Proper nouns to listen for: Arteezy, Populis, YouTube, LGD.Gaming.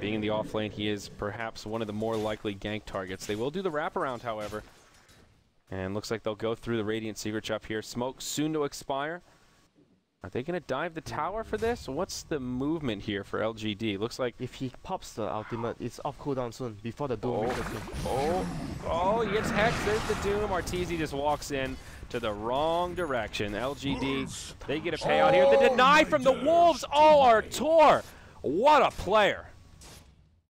Being in the off lane, he is perhaps one of the more likely gank targets. They will do the wraparound, however. And looks like they'll go through the Radiant Secret Shop here. Smoke soon to expire. Are they going to dive the tower for this? What's the movement here for LGD? Looks like if he pops the ultimate, it's off cooldown soon before the Doom. Oh, he gets hexed. There's the Doom. Arteezy just walks in to the wrong direction. LGD, they get a payout here. The deny from the Wolves. Oh, Artur! What a player!